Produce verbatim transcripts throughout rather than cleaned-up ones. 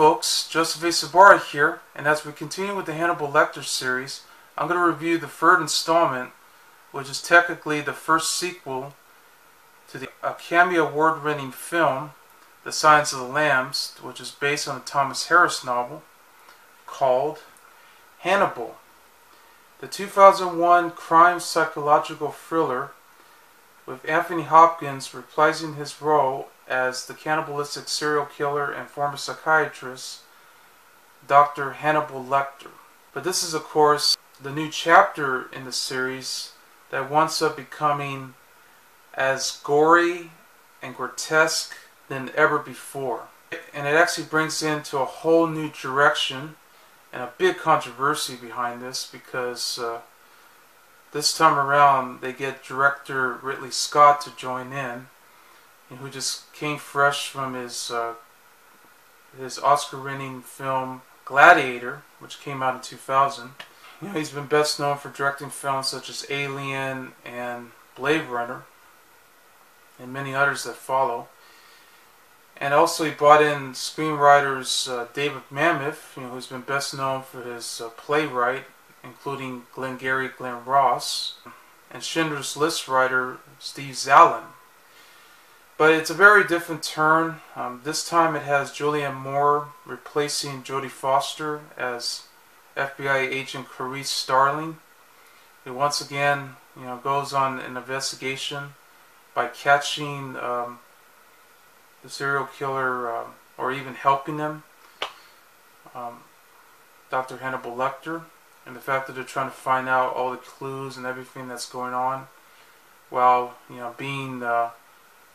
folks, Joseph A. Sobora here, and as we continue with the Hannibal Lecter series, I'm going to review the third installment, which is technically the first sequel to the Academy Award-winning film, The Silence of the Lambs, which is based on a Thomas Harris novel called Hannibal. The two thousand one crime psychological thriller, with Anthony Hopkins reprising his role as the cannibalistic serial killer and former psychiatrist, Doctor Hannibal Lecter. But this is, of course, the new chapter in the series that winds up becoming as gory and grotesque than ever before. And it actually brings into a whole new direction, and a big controversy behind this, because uh, this time around they get director Ridley Scott to join in, and who just came fresh from his uh, his Oscar-winning film Gladiator, which came out in two thousand. You know, he's been best known for directing films such as Alien and Blade Runner, and many others that follow. And also he brought in screenwriters uh, David Mamet, you know, who's been best known for his uh, playwright, including Glengarry Glen Ross, and Schindler's List writer Steve Zaillian. But it's a very different turn. Um, this time it has Julianne Moore replacing Jodie Foster as F B I agent Clarice Starling, who once again, you know, goes on an investigation by catching um, the serial killer, um, or even helping them, um, Doctor Hannibal Lecter, and the fact that they're trying to find out all the clues and everything that's going on, while, you know, being uh,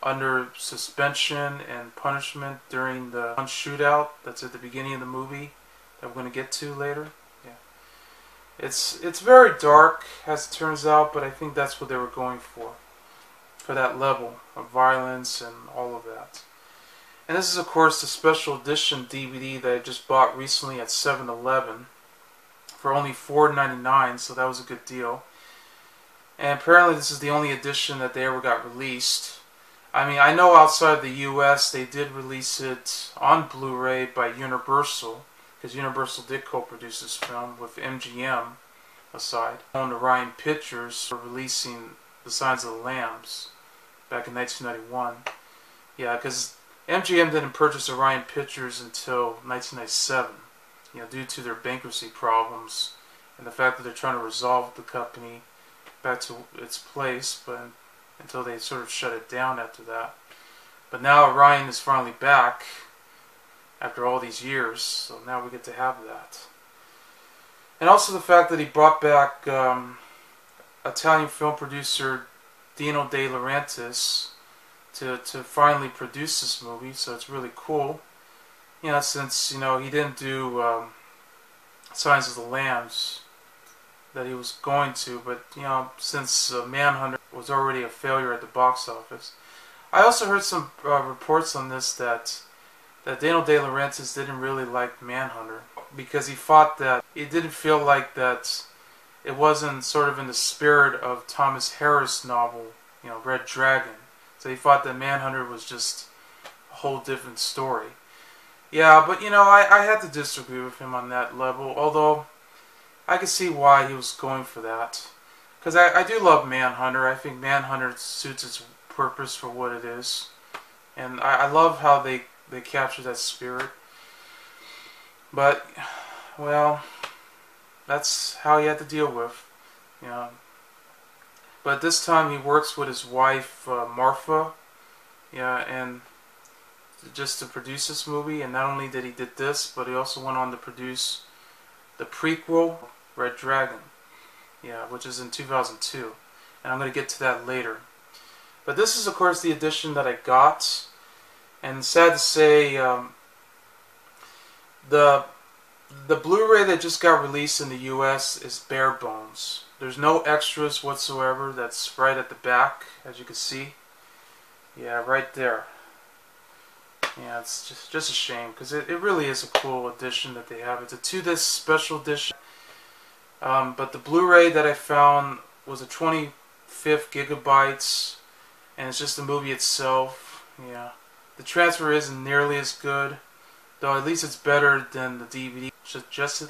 under suspension and punishment during the one shootout that's at the beginning of the movie that we're going to get to later. Yeah, it's it's very dark, as it turns out, but I think that's what they were going for, for that level of violence and all of that. And this is, of course, the special edition D V D that I just bought recently at seven eleven for only four ninety-nine, so that was a good deal. And apparently this is the only edition that they ever got released. I mean, I know outside of the U S they did release it on Blu-ray by Universal, because Universal did co-produce this film with M G M aside, owned Orion Pictures, for releasing The Signs of the Lambs back in nineteen ninety-one. Yeah, because M G M didn't purchase Orion Pictures until nineteen ninety-seven, you know, due to their bankruptcy problems and the fact that they're trying to resolve the company back to its place, but until they sort of shut it down after that. But now Orion is finally back after all these years, so now we get to have that. And also the fact that he brought back um, Italian film producer Dino De Laurentiis to, to finally produce this movie, so it's really cool. You know, since, you know, he didn't do um, Signs of the Lambs that he was going to, but, you know, since uh, Manhunter was already a failure at the box office. I also heard some uh, reports on this that that Dino De Laurentiis didn't really like Manhunter, because he thought that it didn't feel like that it wasn't sort of in the spirit of Thomas Harris' novel, you know, Red Dragon. So he thought that Manhunter was just a whole different story. Yeah, but, you know, I, I had to disagree with him on that level, although I could see why he was going for that. Because I, I do love Manhunter. I think Manhunter suits its purpose for what it is. And I, I love how they, they capture that spirit. But, well, that's how he had to deal with, you know. But this time he works with his wife, uh, Martha, yeah, and just to produce this movie. And not only did he did this, but he also went on to produce the prequel, Red Dragon, yeah, which is in two thousand two. And I'm going to get to that later. But this is, of course, the edition that I got. And sad to say, um, the... The Blu-ray that just got released in the U S is bare bones. There's no extras whatsoever. That's right at the back, as you can see. Yeah, right there. Yeah, it's just, just a shame, because it, it really is a cool edition that they have. It's a two disc special edition. Um, but the Blu-ray that I found was a twenty-five gigabytes, and it's just the movie itself. Yeah, the transfer isn't nearly as good. Though at least it's better than the D V D suggested,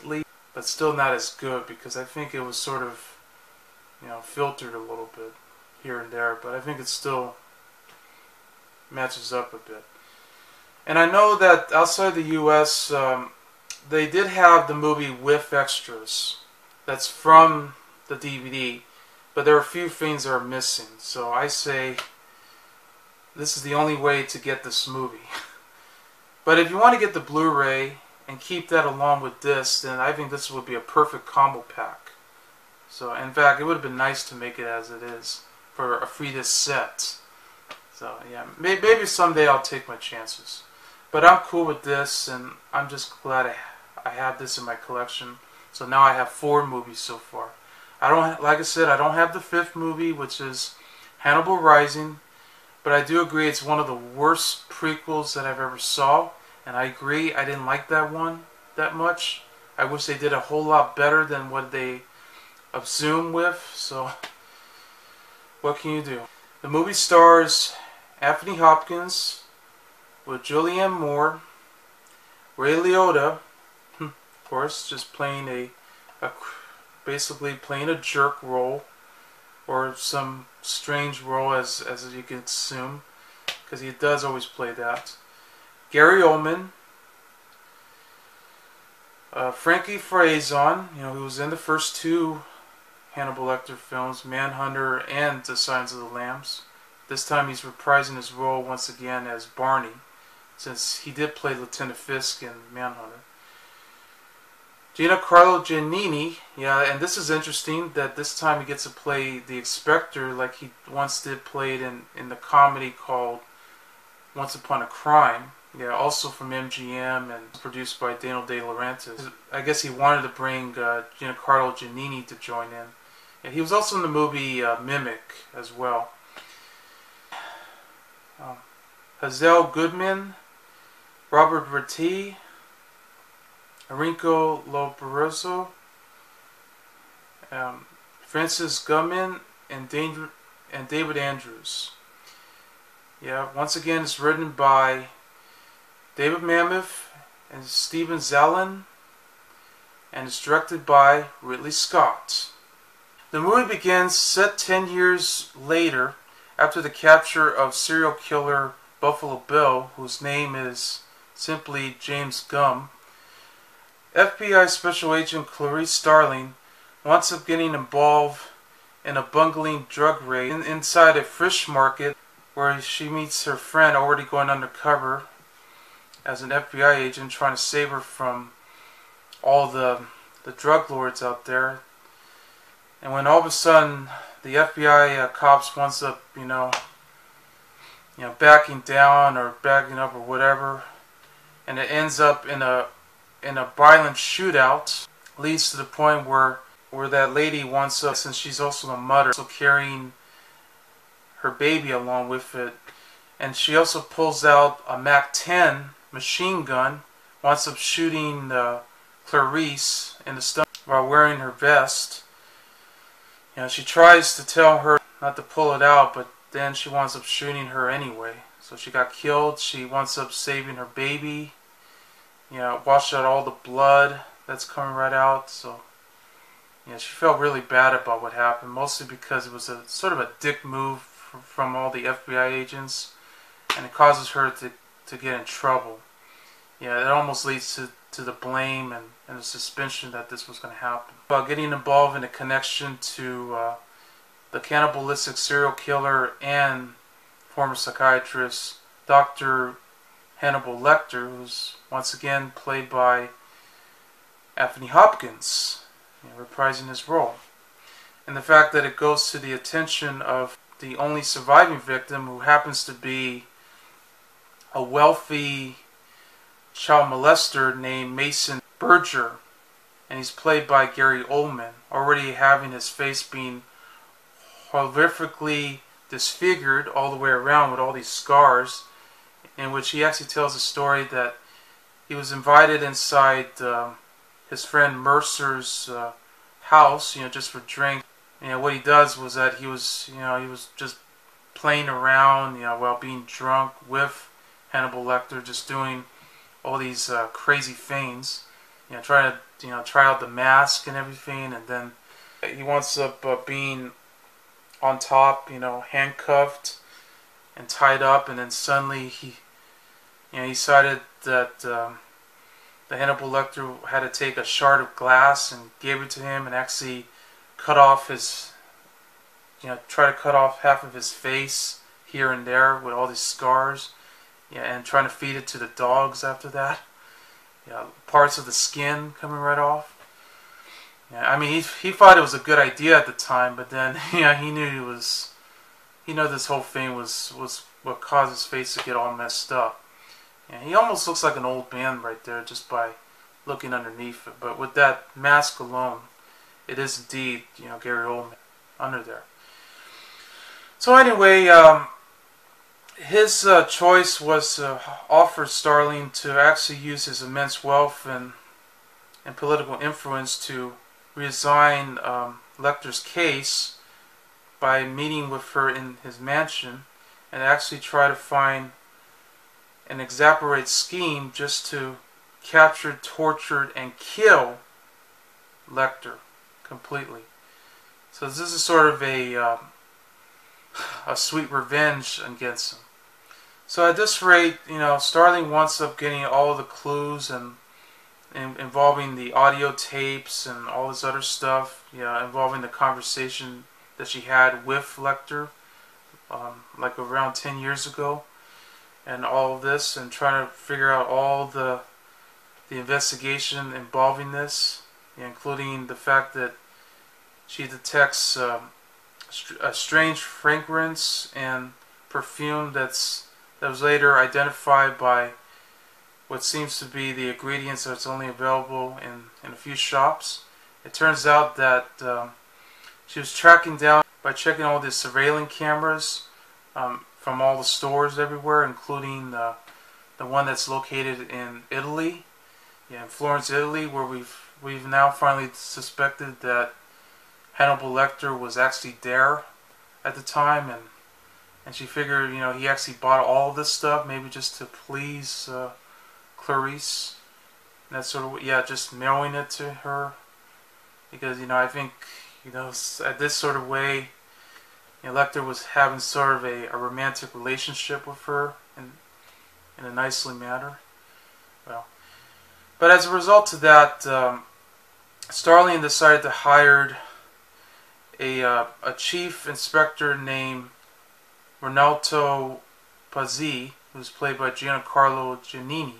but still not as good, because I think it was sort of, you know, filtered a little bit here and there, but I think it still matches up a bit. And I know that outside the U S, um, they did have the movie with extras that's from the D V D, but there are a few things that are missing. So I say this is the only way to get this movie. But if you want to get the Blu-ray and keep that along with this, then I think this would be a perfect combo pack. So in fact, it would have been nice to make it as it is for a free disc set. So yeah, maybe someday I'll take my chances. But I'm cool with this, and I'm just glad I have this in my collection. So now I have four movies so far. I don't, like I said, I don't have the fifth movie, which is Hannibal Rising, but I do agree it's one of the worst prequels that I've ever saw, and I agree I didn't like that one that much. I wish they did a whole lot better than what they assume with, so what can you do? The movie stars Anthony Hopkins, with Julianne Moore, Ray Liotta, of course, just playing a, a, basically playing a jerk role, or some strange role as, as you can assume, because he does always play that. Gary Oldman, uh, Frankie Faison, you know, who was in the first two Hannibal Lecter films, Manhunter and The Silence of the Lambs. This time he's reprising his role once again as Barney, since he did play Lieutenant Fisk in Manhunter. Giancarlo Giannini, yeah, and this is interesting that this time he gets to play the Inspector like he once did play it in, in the comedy called Once Upon a Crime, yeah, also from M G M and produced by Dino De Laurentiis. I guess he wanted to bring uh, Giancarlo Giannini to join in. Yeah, he was also in the movie uh, Mimic as well. Um, Hazel Goodman, Robert Reti, Enrico Loperoso, um, Francis Gumman, and, and David Andrews. Yeah, once again, it's written by David Mamet and Steve Zaillian, and it's directed by Ridley Scott. The movie begins set ten years later, after the capture of serial killer Buffalo Bill, whose name is simply James Gum. F B I Special Agent Clarice Starling winds up getting involved in a bungling drug raid in, inside a fish market, where she meets her friend already going undercover as an F B I agent, trying to save her from all the, the drug lords out there. And when all of a sudden the F B I uh, cops winds up, you know, you know, backing down or backing up or whatever, and it ends up in a in a violent shootout, leads to the point where where that lady winds up, since she's also a mother, so carrying her baby along with it, and she also pulls out a Mac ten machine gun, winds up shooting uh, Clarice in the stomach while wearing her vest. You know, she tries to tell her not to pull it out, but then she winds up shooting her anyway. So she got killed. She winds up saving her baby. You know, washed out all the blood that's coming right out. So, yeah, you know, she felt really bad about what happened, mostly because it was a sort of a dick move from all the F B I agents, and it causes her to, to get in trouble. Yeah, it almost leads to to the blame and, and the suspicion that this was going to happen. About getting involved in a connection to uh, the cannibalistic serial killer and former psychiatrist Doctor Hannibal Lecter, who's once again played by Anthony Hopkins, you know, reprising his role. And the fact that it goes to the attention of the only surviving victim, who happens to be a wealthy child molester named Mason Verger, and he's played by Gary Oldman, already having his face being horrifically disfigured all the way around with all these scars, in which he actually tells a story that he was invited inside uh, his friend Mercer's uh, house, you know, just for drink. You know, what he does was that he was, you know, he was just playing around, you know, while being drunk with Hannibal Lecter, just doing all these uh, crazy feigns, you know, trying to, you know, try out the mask and everything, and then he winds up uh, being on top, you know, handcuffed and tied up, and then suddenly he, you know, he decided that um, the Hannibal Lecter had to take a shard of glass and gave it to him, and actually cut off his, you know, try to cut off half of his face here and there with all these scars, yeah, and trying to feed it to the dogs after that. Yeah, parts of the skin coming right off. Yeah, I mean, he he thought it was a good idea at the time, but then yeah, he knew he was, he knew this whole thing was was what caused his face to get all messed up. Yeah, he almost looks like an old man right there just by looking underneath it. But with that mask alone, it is indeed, you know, Gary Oldman under there. So anyway, um, his uh, choice was to offer Starling to actually use his immense wealth and and political influence to resign um, Lecter's case by meeting with her in his mansion and actually try to find an elaborate scheme just to capture, torture, and kill Lecter completely. So this is sort of a um, a sweet revenge against him. So at this rate, you know, Starling winds up getting all the clues and involving the audio tapes and all this other stuff, you know, involving the conversation that she had with Lecter, um, like around ten years ago, and all of this, and trying to figure out all the the investigation involving this, including the fact that she detects um, a strange fragrance and perfume that's that was later identified by what seems to be the ingredients that's only available in, in a few shops. It turns out that um, she was tracking down by checking all the surveillance cameras um, from all the stores everywhere, including uh, the one that's located in Italy, yeah, in Florence, Italy, where we've, we've now finally suspected that Hannibal Lecter was actually there at the time, and, and she figured, you know, he actually bought all this stuff, maybe just to please uh, Clarice, and that sort of, yeah, just mailing it to her, because, you know, I think, you know, at this sort of way, you know, Lecter was having sort of a, a romantic relationship with her in, in a nicely manner. Well, but as a result of that, um, Starling decided to hire a, uh, a chief inspector named Ronaldo Pazzi, who's played by Giancarlo Giannini,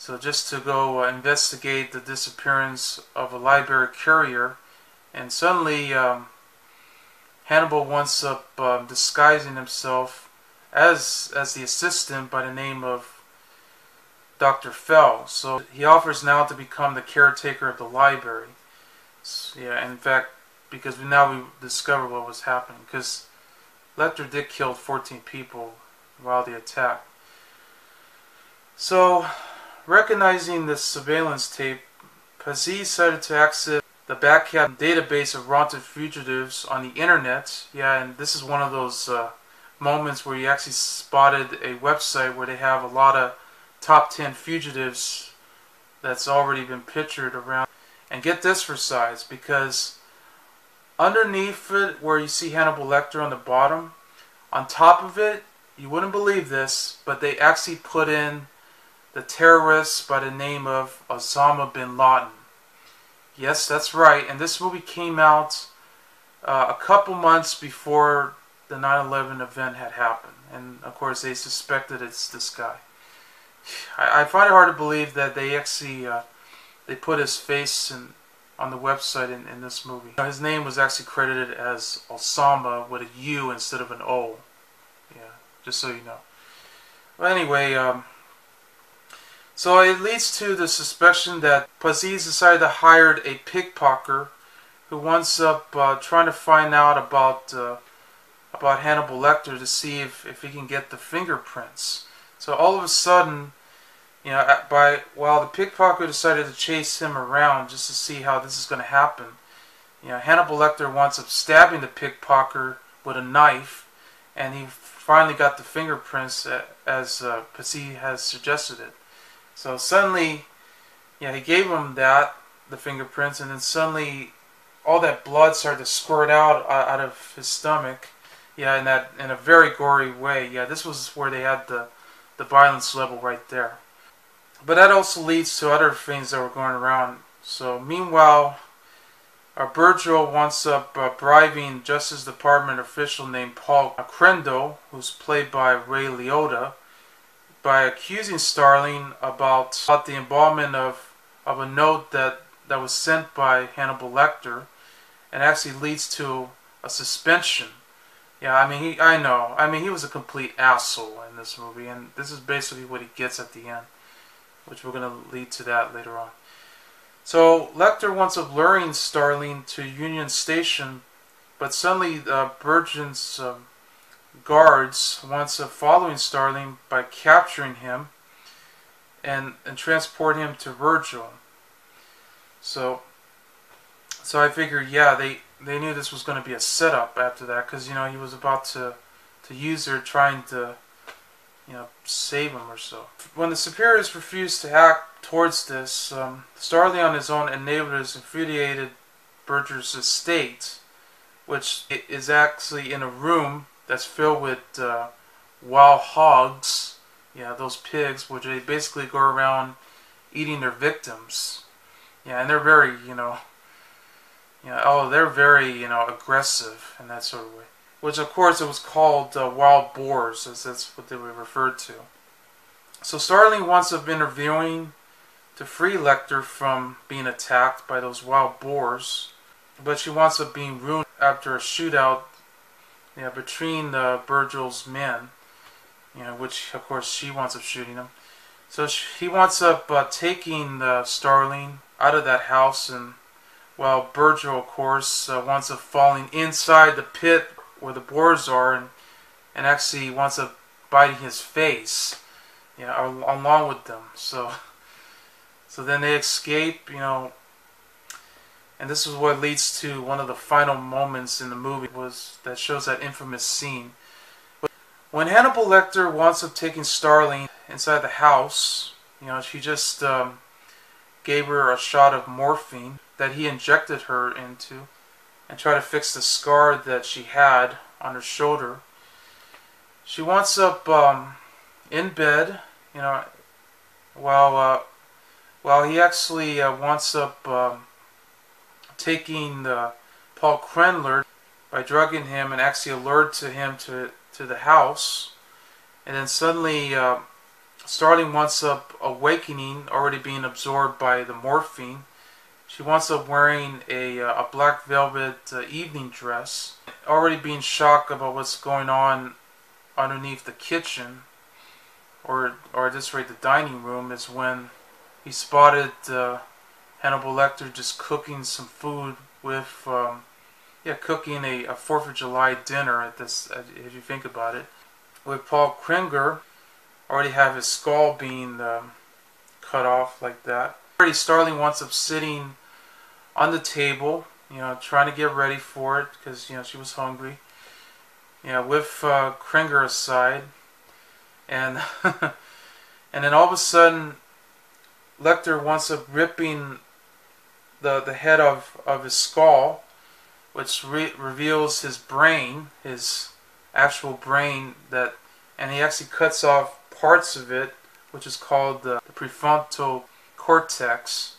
so just to go uh, investigate the disappearance of a library courier. And suddenly um, Hannibal winds up uh, disguising himself as as the assistant by the name of Doctor Fell. So he offers now to become the caretaker of the library. So, yeah, in fact, because we, now we discover what was happening, because Lecter did kill fourteen people while the attack. So, recognizing this surveillance tape, Pazzi decided to access the backcap database of wanted fugitives on the internet. Yeah, and this is one of those uh, moments where you actually spotted a website where they have a lot of top ten fugitives that's already been pictured around. And get this for size, because underneath it, where you see Hannibal Lecter on the bottom, on top of it, you wouldn't believe this, but they actually put in the terrorist by the name of Osama bin Laden. Yes, that's right. And this movie came out uh, a couple months before the nine eleven event had happened. And of course, they suspected it's this guy. I, I find it hard to believe that they actually uh, they put his face in, on the website in, in this movie. Now, his name was actually credited as Osama with a U instead of an O. Yeah, just so you know. Well, anyway. Um, So it leads to the suspicion that Pazzi's decided to hire a pickpocket who winds up uh, trying to find out about uh, about Hannibal Lecter to see if, if he can get the fingerprints. So all of a sudden, you know, by while the pickpocket decided to chase him around just to see how this is going to happen, you know, Hannibal Lecter winds up stabbing the pickpocket with a knife, and he finally got the fingerprints as uh, Pazzi has suggested it. So suddenly, yeah, he gave him that, the fingerprints, and then suddenly all that blood started to squirt out uh, out of his stomach. Yeah, in that in a very gory way. Yeah, this was where they had the the violence level right there. But that also leads to other things that were going around. So meanwhile, uh, Burgel winds up uh, bribing Justice Department official named Paul Krendler, who's played by Ray Liotta, by accusing Starling about, about the involvement of of a note that that was sent by Hannibal Lecter, and actually leads to a suspension. Yeah, I mean, he, I know. I mean, he was a complete asshole in this movie, and this is basically what he gets at the end, which we're going to lead to that later on. So, Lecter wants up luring Starling to Union Station, but suddenly uh, Burgeon's uh, guards wants up following Starling by capturing him and, and transport him to Virgil. So, so I figured, yeah, they... They knew this was going to be a setup after that, because, you know, he was about to, to use her, trying to, you know, save him or so. When the superiors refused to act towards this, um, Starling on his own enabled his infuriated Burger's estate, which is actually in a room that's filled with uh, wild hogs, yeah, those pigs, which they basically go around eating their victims. Yeah, and they're very, you know... You know, oh, they're very, you know, aggressive in that sort of way. Which, of course, it was called uh, wild boars, as that's what they were referred to. So Starling wants to be interviewing to free Lecter from being attacked by those wild boars, but she wants to be ruined after a shootout, you know, between uh, Burgel's men, you know, which, of course, she wants up shooting him. So she, he wants up uh, taking uh, Starling out of that house and... Well, Burgel, of course, uh, winds up falling inside the pit where the boars are, and, and actually winds up biting his face, you know, along with them. So, so then they escape, you know, and this is what leads to one of the final moments in the movie was that shows that infamous scene. When Hannibal Lecter winds up taking Starling inside the house, you know, she just um, gave her a shot of morphine that he injected her into and try to fix the scar that she had on her shoulder. She winds up um, in bed, you know, while, uh, while he actually uh, winds up um, taking the Paul Krendler by drugging him and actually allured to him to, to the house. And then suddenly uh, Starling winds up awakening, already being absorbed by the morphine. She winds up wearing a, uh, a black velvet uh, evening dress, already being shocked about what's going on underneath the kitchen, or, or at this rate the dining room, is when he spotted uh, Hannibal Lecter just cooking some food with, um, yeah, cooking a, a fourth of July dinner at this, if you think about it, with Paul Krendler, already have his skull being um, cut off like that. Already Starling winds up sitting on the table, you know, trying to get ready for it because, you know, she was hungry. You know, with uh, Krendler aside, and and then all of a sudden, Lecter winds up ripping the the head of of his skull, which re reveals his brain, his actual brain that, and he actually cuts off parts of it, which is called the, the prefrontal cortex,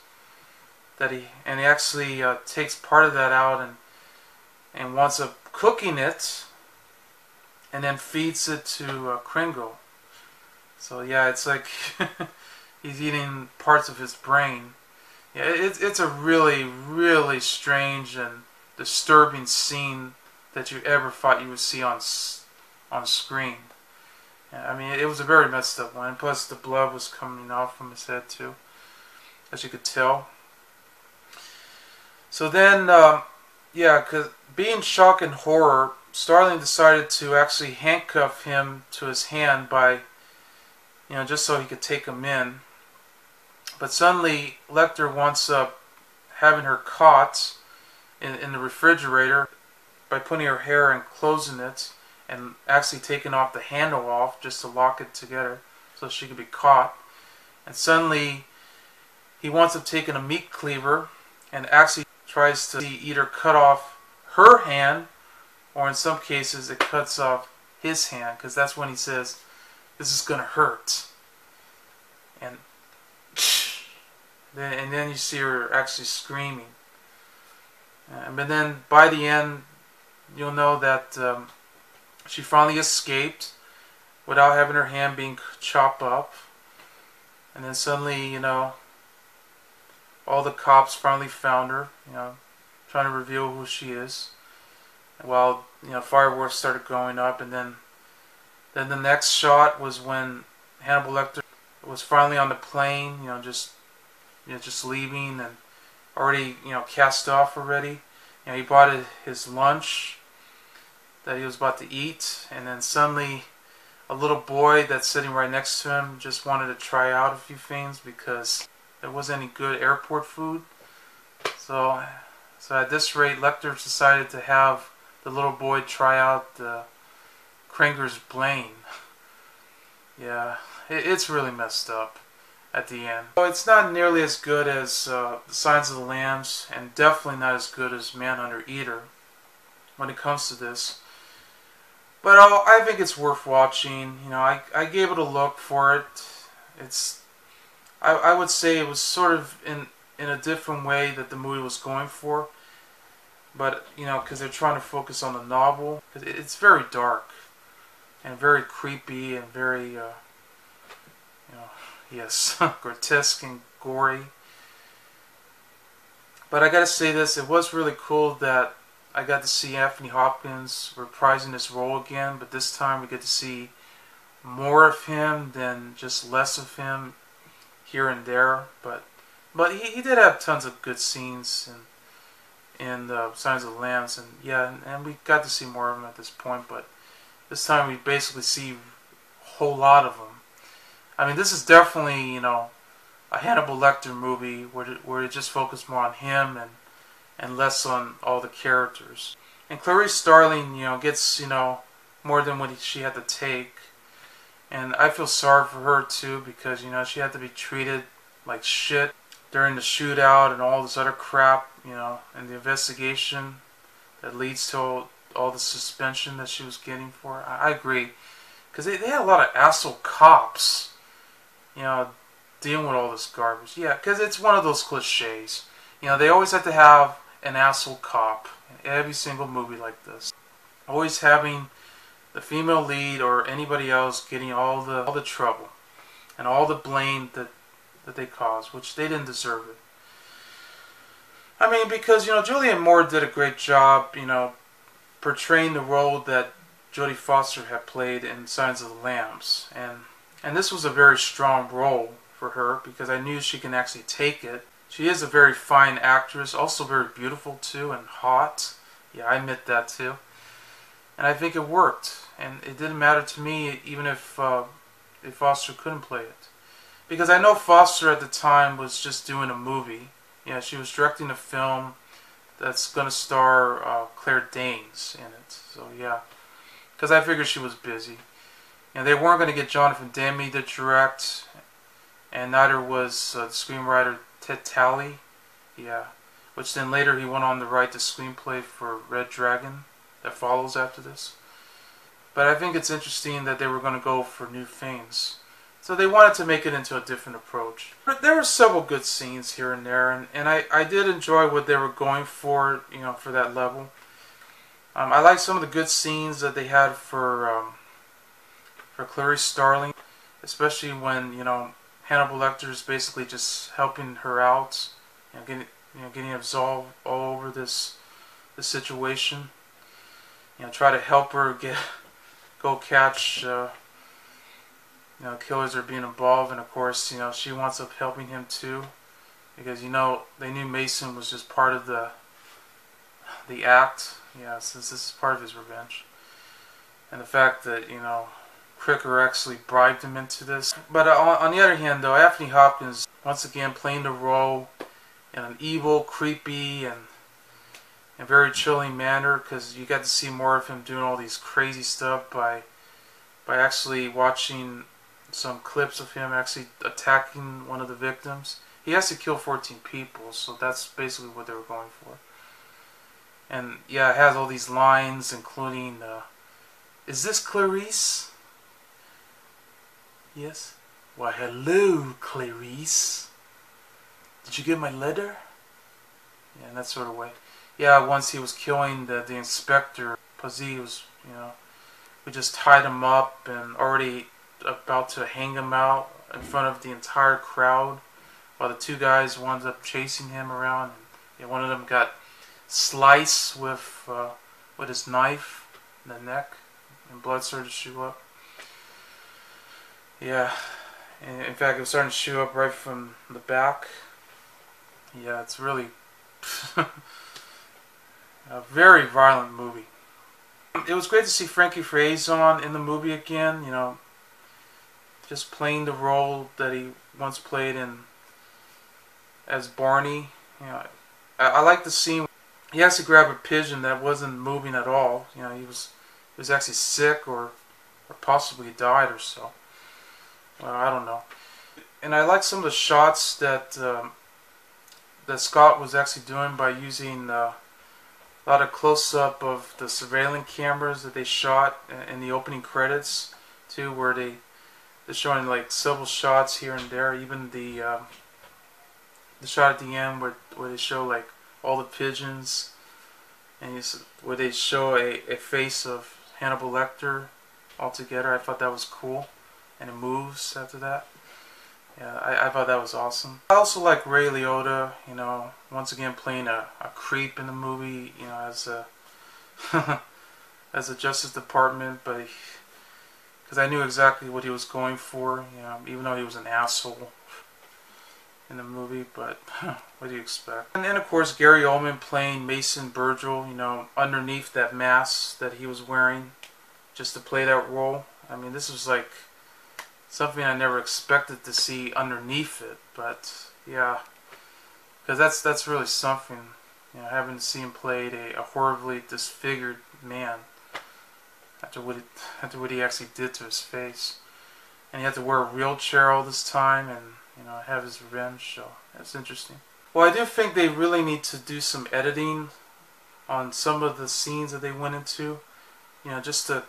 that he and he actually uh, takes part of that out and and winds up cooking it and then feeds it to uh, Krendler. So yeah, it's like he's eating parts of his brain. Yeah, it, it's a really really strange and disturbing scene that you ever thought you would see on on screen. Yeah, I mean, it was a very messed up one. Plus the blood was coming off from his head too, as you could tell. So then, um, yeah, cause being shocked and horror, Starling decided to actually handcuff him to his hand by, you know, just so he could take him in. But suddenly, Lecter winds up having her caught in, in the refrigerator by putting her hair and closing it and actually taking off the handle off just to lock it together so she could be caught. and suddenly he wants to take a meat cleaver and actually tries to either cut off her hand, or in some cases it cuts off his hand, because that's when he says, "This is gonna hurt." And then, and then you see her actually screaming. Uh, but then by the end, you'll know that um, she finally escaped without having her hand being chopped up. And then suddenly, you know, all the cops finally found her, you know, trying to reveal who she is. While, you know, fireworks started going up, and then then the next shot was when Hannibal Lecter was finally on the plane, you know, just you know, just leaving and already, you know, cast off already. You know, he bought his lunch that he was about to eat, and then suddenly a little boy that's sitting right next to him just wanted to try out a few things because there wasn't any good airport food. So, so at this rate, Lecter decided to have the little boy try out the Krenger's Blaine. Yeah, it, it's really messed up at the end. So it's not nearly as good as uh, The Silence of the Lambs, and definitely not as good as Manhunter either when it comes to this. But uh, I think it's worth watching. You know, I, I gave it a look for it. It's, I, I would say it was sort of in in a different way that the movie was going for. But, you know, because they're trying to focus on the novel. It, it's very dark and very creepy and very, uh, you know, yes, grotesque and gory. But I gotta say this, it was really cool that I got to see Anthony Hopkins reprising his role again, but this time we get to see more of him than just less of him here and there. But but he, he did have tons of good scenes in, in uh, Signs of the Lambs, and yeah, and, and we got to see more of him at this point, but this time we basically see a whole lot of him. I mean, this is definitely, you know, a Hannibal Lecter movie where, where it just focused more on him and and less on all the characters. And Clarice Starling, you know, gets, you know, more than what she had to take. And I feel sorry for her, too, because, you know, she had to be treated like shit during the shootout and all this other crap, you know, and the investigation that leads to all, all the suspension that she was getting for. I, I agree. Because they, they had a lot of asshole cops, you know, dealing with all this garbage. Yeah, because it's one of those cliches. You know, they always have to have an asshole cop in every single movie like this. Always having the female lead or anybody else getting all the all the trouble and all the blame that that they caused, which they didn't deserve it. I mean, because, you know, Julianne Moore did a great job, you know, portraying the role that Jodie Foster had played in Signs of the Lambs, and and this was a very strong role for her because I knew she can actually take it. She is a very fine actress, also very beautiful too, and hot. Yeah, I admit that too. And I think it worked. And it didn't matter to me even if, uh, if Foster couldn't play it. Because I know Foster at the time was just doing a movie. Yeah, she was directing a film that's going to star uh, Claire Danes in it. So yeah, because I figured she was busy. And they weren't going to get Jonathan Demme to direct, and neither was uh, the screenwriter Ted Talley, yeah, which then later he went on to write the screenplay for Red Dragon that follows after this. But I think it's interesting that they were going to go for new things. So they wanted to make it into a different approach. But there were several good scenes here and there, and, and I, I did enjoy what they were going for, you know, for that level. Um, I like some of the good scenes that they had for, um, for Clarice Starling, especially when, you know, Hannibal Lecter is basically just helping her out, you know, getting, you know, getting absolved all over this, this situation. You know, try to help her get, go catch, uh, you know, killers are being involved, and of course, you know, she winds up helping him too, because, you know, they knew Mason was just part of the, the act. Yeah, since this is part of his revenge, and the fact that, you know, Cricker actually bribed him into this. But on, on the other hand, though, Anthony Hopkins once again playing the role in an evil, creepy, and and very chilling manner, because you got to see more of him doing all these crazy stuff by by actually watching some clips of him actually attacking one of the victims. He has to kill fourteen people, so that's basically what they were going for. And yeah, it has all these lines, including, uh, "Is this Clarice?" "Yes." "Why, hello, Clarice. Did you get my letter?" Yeah, in that sort of way. Yeah, once he was killing the, the inspector, Pazzi was, you know, we just tied him up and already about to hang him out in front of the entire crowd, while the two guys wound up chasing him around. And, yeah, one of them got sliced with uh, with his knife in the neck, and blood started to shoot up. Yeah, and in fact, it was starting to shoot up right from the back. Yeah, it's really a very violent movie. It was great to see Frankie Faison in the movie again, you know, just playing the role that he once played in as Barney. You know, I, I like the scene. He has to grab a pigeon that wasn't moving at all. You know, he was he was actually sick or or possibly died or so. Well, I don't know. And I like some of the shots that um, that Scott was actually doing by using uh, a lot of close-up of the surveillance cameras that they shot in the opening credits too, where they. They're showing like several shots here and there, even the um, the shot at the end where where they show like all the pigeons, and you, where they show a, a face of Hannibal Lecter all together. I thought that was cool, and it moves after that. Yeah, I, I thought that was awesome. I also like Ray Liotta, you know, once again playing a, a creep in the movie, you know, as a as a Justice Department, but. He, Because I knew exactly what he was going for, you know, even though he was an asshole in the movie. But what do you expect? And then, of course, Gary Oldman playing Mason Verger, you know, underneath that mask that he was wearing, just to play that role. I mean, this was like something I never expected to see underneath it. But yeah, because that's that's really something, you know, having to see him play a, a horribly disfigured man. After what, it, after what he actually did to his face. And he had to wear a wheelchair all this time and, you know, have his revenge, so that's interesting. Well, I do think they really need to do some editing on some of the scenes that they went into. You know, just to,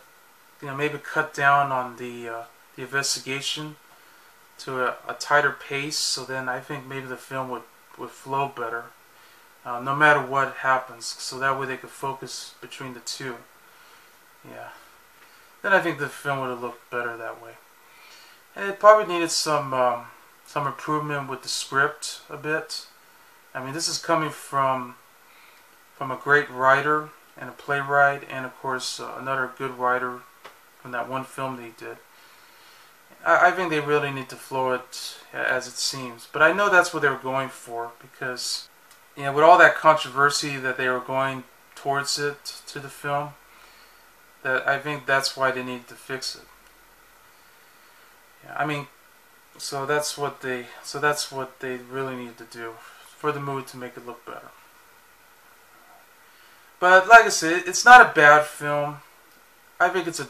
you know, maybe cut down on the, uh, the investigation to a, a tighter pace, so then I think maybe the film would, would flow better. Uh, no matter what happens, so that way they could focus between the two. Yeah, then I think the film would have looked better that way. And it probably needed some um, some improvement with the script a bit. I mean, this is coming from from a great writer and a playwright, and of course uh, another good writer from that one film they did. I, I think they really need to flow it as it seems, but I know that's what they were going for, because you know, with all that controversy that they were going towards it to the film. That I think that's why they needed to fix it. Yeah, I mean, so that's what they so that's what they really needed to do for the movie to make it look better. But like I said, it's not a bad film. I think it's a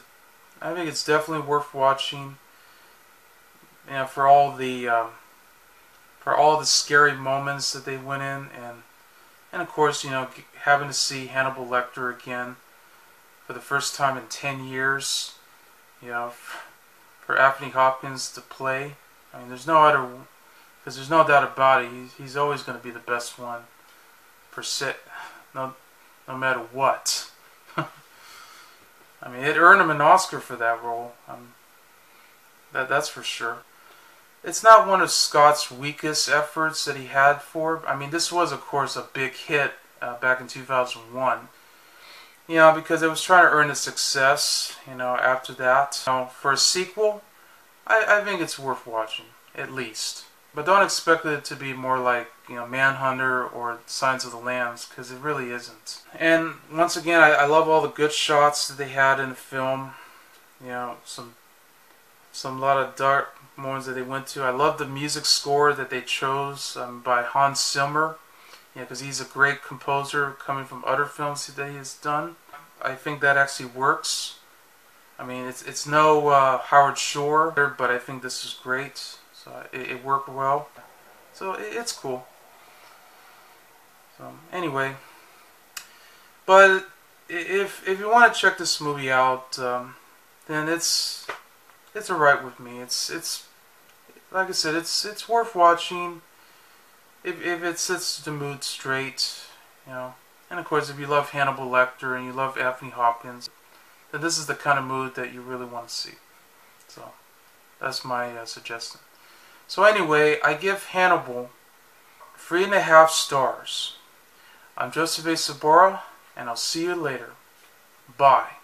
I think it's definitely worth watching. You know, for all the um, for all the scary moments that they went in, and and of course, you know, having to see Hannibal Lecter again. For the first time in ten years, you know, for Anthony Hopkins to play. I mean, there's no other, because there's no doubt about it, he's, he's always going to be the best one, per se, no, no matter what. I mean, it earned him an Oscar for that role, um, that, that's for sure. It's not one of Scott's weakest efforts that he had for, I mean, this was, of course, a big hit uh, back in two thousand one. You know, because it was trying to earn a success, you know, after that. You know, for a sequel, I, I think it's worth watching, at least. But don't expect it to be more like, you know, Manhunter or Silence of the Lambs, because it really isn't. And once again, I, I love all the good shots that they had in the film. You know, some, some lot of dark moments that they went to. I love the music score that they chose um, by Hans Zimmer. Yeah, because he's a great composer coming from other films that he has done. I think that actually works. I mean, it's it's no uh, Howard Shore, but I think this is great. So it, it worked well. So it, it's cool. So anyway, but if if you want to check this movie out, um, then it's it's alright with me. It's it's like I said, it's it's worth watching. If if it sets the mood straight, you know. And of course, if you love Hannibal Lecter and you love Anthony Hopkins, then this is the kind of mood that you really want to see. So that's my uh, suggestion. So anyway, I give Hannibal three and a half stars. I'm Joseph A. Sobora, and I'll see you later. Bye.